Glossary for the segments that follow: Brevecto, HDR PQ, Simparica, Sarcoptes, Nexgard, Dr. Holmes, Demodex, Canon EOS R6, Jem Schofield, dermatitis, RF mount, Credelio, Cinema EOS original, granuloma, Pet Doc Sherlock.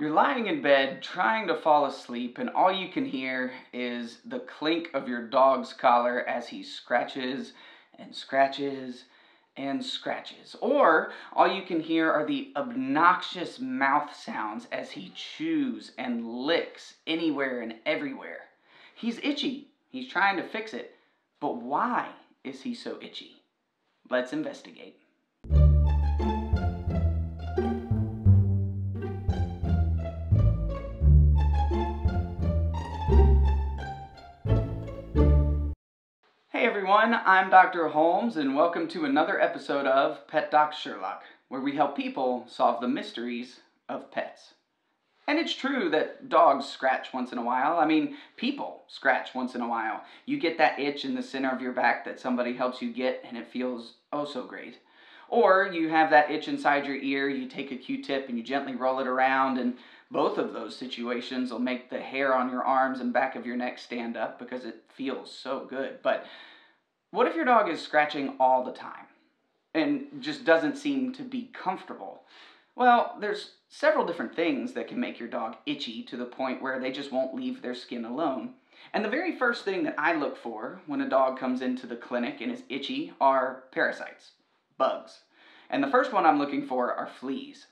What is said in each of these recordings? You're lying in bed trying to fall asleep and all you can hear is the clink of your dog's collar as he scratches and scratches and scratches. Or all you can hear are the obnoxious mouth sounds as he chews and licks anywhere and everywhere. He's itchy. He's trying to fix it. But why is he so itchy? Let's investigate. Hey everyone, I'm Dr. Holmes and welcome to another episode of Pet Doc Sherlock, where we help people solve the mysteries of pets. And it's true that dogs scratch once in a while. I mean, people scratch once in a while. You get that itch in the center of your back that somebody helps you get and it feels oh so great. Or you have that itch inside your ear, you take a Q-tip and you gently roll it around, and both of those situations will make the hair on your arms and back of your neck stand up because it feels so good. But what if your dog is scratching all the time and just doesn't seem to be comfortable? Well, there's several different things that can make your dog itchy to the point where they just won't leave their skin alone. And the very first thing that I look for when a dog comes into the clinic and is itchy are parasites, bugs. And the first one I'm looking for are fleas.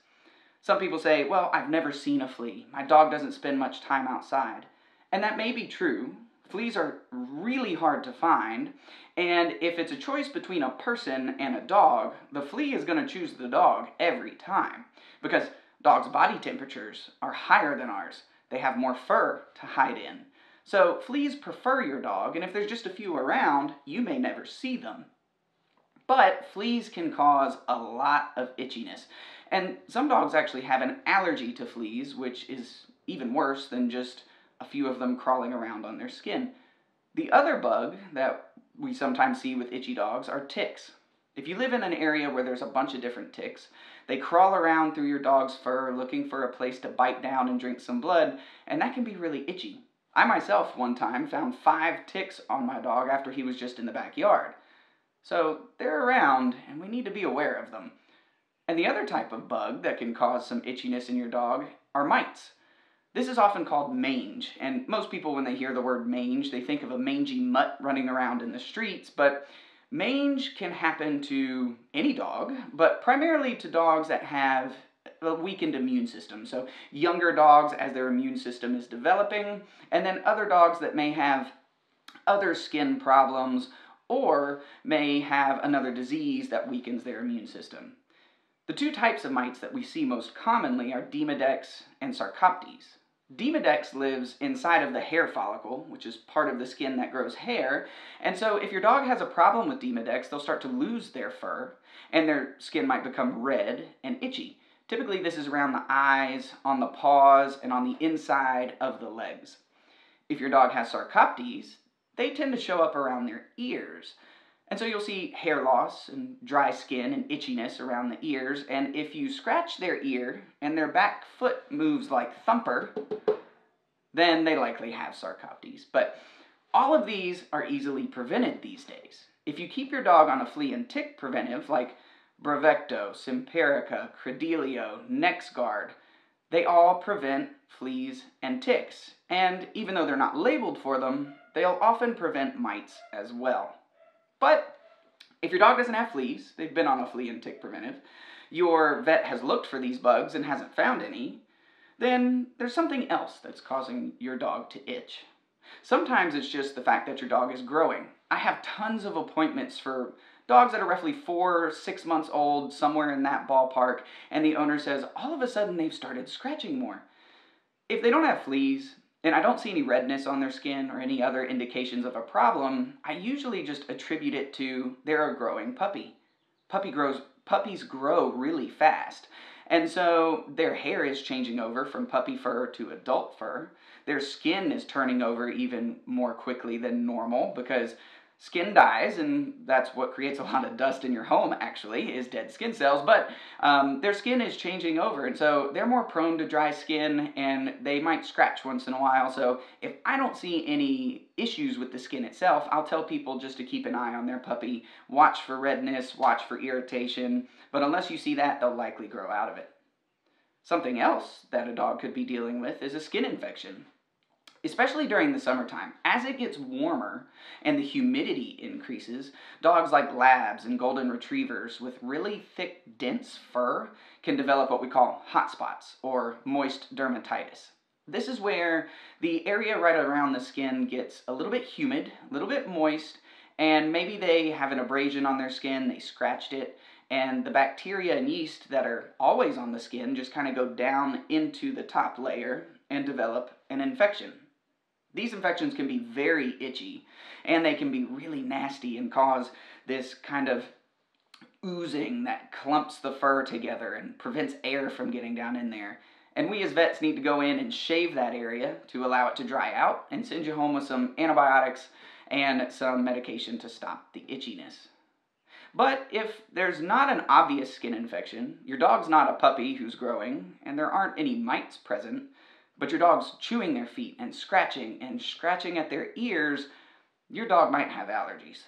Some people say, well, I've never seen a flea. My dog doesn't spend much time outside. And that may be true. Fleas are really hard to find. And if it's a choice between a person and a dog, the flea is going to choose the dog every time. Because dogs' body temperatures are higher than ours. They have more fur to hide in. So fleas prefer your dog. And if there's just a few around, you may never see them. But fleas can cause a lot of itchiness. And some dogs actually have an allergy to fleas, which is even worse than just a few of them crawling around on their skin. The other bug that we sometimes see with itchy dogs are ticks. If you live in an area where there's a bunch of different ticks, they crawl around through your dog's fur looking for a place to bite down and drink some blood, and that can be really itchy. I myself one time found 5 ticks on my dog after he was just in the backyard. So they're around, and we need to be aware of them. And the other type of bug that can cause some itchiness in your dog are mites. This is often called mange, and most people, when they hear the word mange, they think of a mangy mutt running around in the streets, but mange can happen to any dog, but primarily to dogs that have a weakened immune system. So younger dogs as their immune system is developing, and then other dogs that may have other skin problems or may have another disease that weakens their immune system. The two types of mites that we see most commonly are Demodex and Sarcoptes. Demodex lives inside of the hair follicle, which is part of the skin that grows hair, and so if your dog has a problem with Demodex, they'll start to lose their fur, and their skin might become red and itchy. Typically this is around the eyes, on the paws, and on the inside of the legs. If your dog has Sarcoptes, they tend to show up around their ears. And so you'll see hair loss and dry skin and itchiness around the ears. And if you scratch their ear and their back foot moves like Thumper, then they likely have Sarcoptes. But all of these are easily prevented these days. If you keep your dog on a flea and tick preventive like Brevecto, Simparica, Credelio, Nexgard, they all prevent fleas and ticks. And even though they're not labeled for them, they'll often prevent mites as well. But if your dog doesn't have fleas, they've been on a flea and tick preventive, your vet has looked for these bugs and hasn't found any, then there's something else that's causing your dog to itch. Sometimes it's just the fact that your dog is growing. I have tons of appointments for dogs that are roughly 4 or 6 months old, somewhere in that ballpark, and the owner says all of a sudden they've started scratching more. If they don't have fleas, and I don't see any redness on their skin or any other indications of a problem, I usually just attribute it to they're a growing puppy. Puppies grow really fast, and so their hair is changing over from puppy fur to adult fur. Their skin is turning over even more quickly than normal because skin dies, and that's what creates a lot of dust in your home, actually, is dead skin cells, but their skin is changing over, and so they're more prone to dry skin, and they might scratch once in a while, so if I don't see any issues with the skin itself, I'll tell people just to keep an eye on their puppy, watch for redness, watch for irritation, but unless you see that, they'll likely grow out of it. Something else that a dog could be dealing with is a skin infection, especially during the summertime. As it gets warmer and the humidity increases, dogs like labs and golden retrievers with really thick, dense fur can develop what we call hot spots or moist dermatitis. This is where the area right around the skin gets a little bit humid, a little bit moist, and maybe they have an abrasion on their skin, they scratched it, and the bacteria and yeast that are always on the skin just kind of go down into the top layer and develop an infection. These infections can be very itchy, and they can be really nasty and cause this kind of oozing that clumps the fur together and prevents air from getting down in there. And we as vets need to go in and shave that area to allow it to dry out and send you home with some antibiotics and some medication to stop the itchiness. But if there's not an obvious skin infection, your dog's not a puppy who's growing, and there aren't any mites present, but your dog's chewing their feet and scratching at their ears, your dog might have allergies.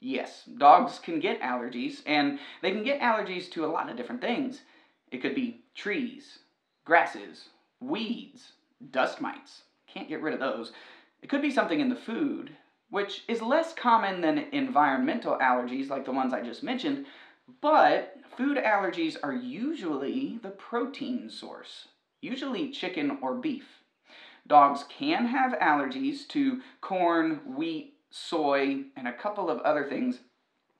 Yes, dogs can get allergies, and they can get allergies to a lot of different things. It could be trees, grasses, weeds, dust mites. Can't get rid of those. It could be something in the food, which is less common than environmental allergies like the ones I just mentioned, but food allergies are usually the protein source, usually chicken or beef. Dogs can have allergies to corn, wheat, soy, and a couple of other things,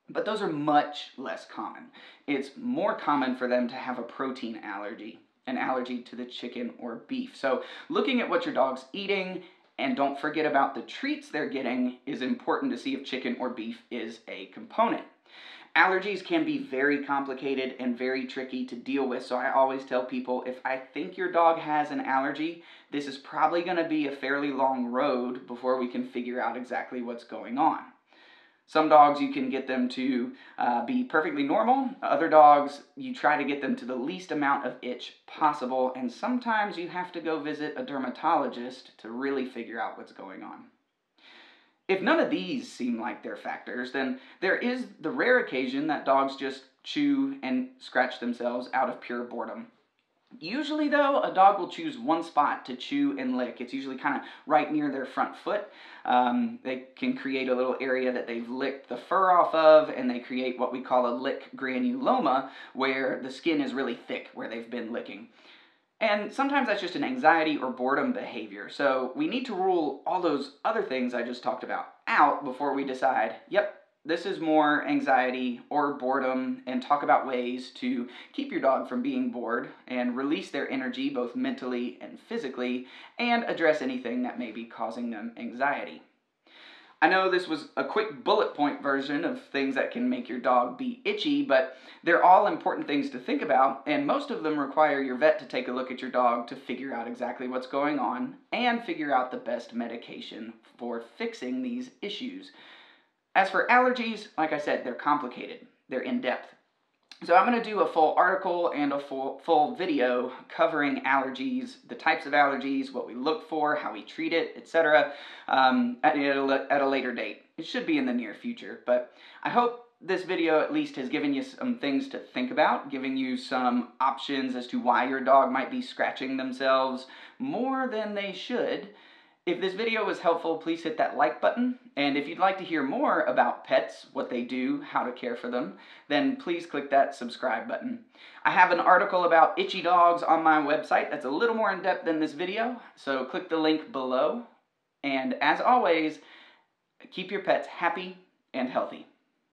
but those are much less common. It's more common for them to have a protein allergy, an allergy to the chicken or beef. So looking at what your dog's eating, and don't forget about the treats they're getting, is important to see if chicken or beef is a component. Allergies can be very complicated and very tricky to deal with, so I always tell people, if I think your dog has an allergy, this is probably going to be a fairly long road before we can figure out exactly what's going on. Some dogs you can get them to be perfectly normal. Other dogs, you try to get them to the least amount of itch possible, and sometimes you have to go visit a dermatologist to really figure out what's going on. If none of these seem like they're factors, then there is the rare occasion that dogs just chew and scratch themselves out of pure boredom. Usually, though, a dog will choose one spot to chew and lick. It's usually kind of right near their front foot. They can create a little area that they've licked the fur off of, and they create what we call a lick granuloma, where the skin is really thick where they've been licking. And sometimes that's just an anxiety or boredom behavior, so we need to rule all those other things I just talked about out before we decide, yep, this is more anxiety or boredom, and talk about ways to keep your dog from being bored and release their energy both mentally and physically, and address anything that may be causing them anxiety. I know this was a quick bullet point version of things that can make your dog be itchy, but they're all important things to think about, and most of them require your vet to take a look at your dog to figure out exactly what's going on and figure out the best medication for fixing these issues. As for allergies, like I said, they're complicated, they're in-depth. So I'm going to do a full article and a full video covering allergies, the types of allergies, what we look for, how we treat it, etc. at a later date. It should be in the near future, but I hope this video at least has given you some things to think about, giving you some options as to why your dog might be scratching themselves more than they should. If this video was helpful, please hit that like button, and if you'd like to hear more about pets, what they do, how to care for them, then please click that subscribe button. I have an article about itchy dogs on my website that's a little more in-depth than this video, so click the link below. And as always, keep your pets happy and healthy.